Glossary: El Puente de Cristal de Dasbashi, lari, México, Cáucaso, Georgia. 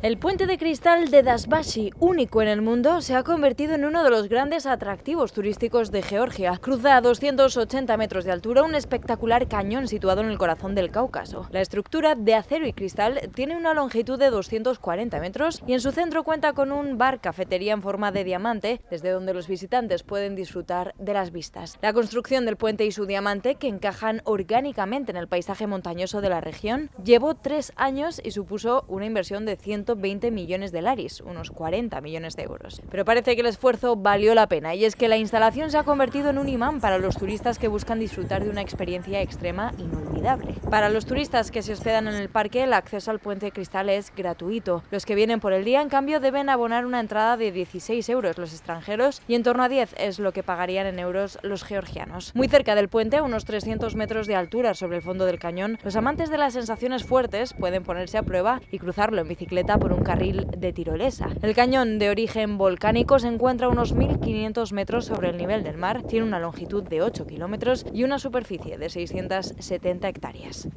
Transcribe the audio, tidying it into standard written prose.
El puente de cristal de Dasbashi, único en el mundo, se ha convertido en uno de los grandes atractivos turísticos de Georgia. Cruza a 280 metros de altura un espectacular cañón situado en el corazón del Cáucaso. La estructura de acero y cristal tiene una longitud de 240 metros y en su centro cuenta con un bar-cafetería en forma de diamante, desde donde los visitantes pueden disfrutar de las vistas. La construcción del puente y su diamante, que encajan orgánicamente en el paisaje montañoso de la región, llevó 3 años y supuso una inversión de 120 millones de laris, unos 40 millones de euros. Pero parece que el esfuerzo valió la pena, y es que la instalación se ha convertido en un imán para los turistas que buscan disfrutar de una experiencia extrema inolvidable. Para los turistas que se hospedan en el parque, el acceso al puente de cristal es gratuito. Los que vienen por el día, en cambio, deben abonar una entrada de 16 euros los extranjeros y en torno a 10 es lo que pagarían en euros los georgianos. Muy cerca del puente, a unos 300 metros de altura sobre el fondo del cañón, los amantes de las sensaciones fuertes pueden ponerse a prueba y cruzarlo en bicicleta por un carril de tirolesa. El cañón, de origen volcánico, se encuentra a unos 1.500 metros sobre el nivel del mar, tiene una longitud de 8 kilómetros y una superficie de 670 hectáreas.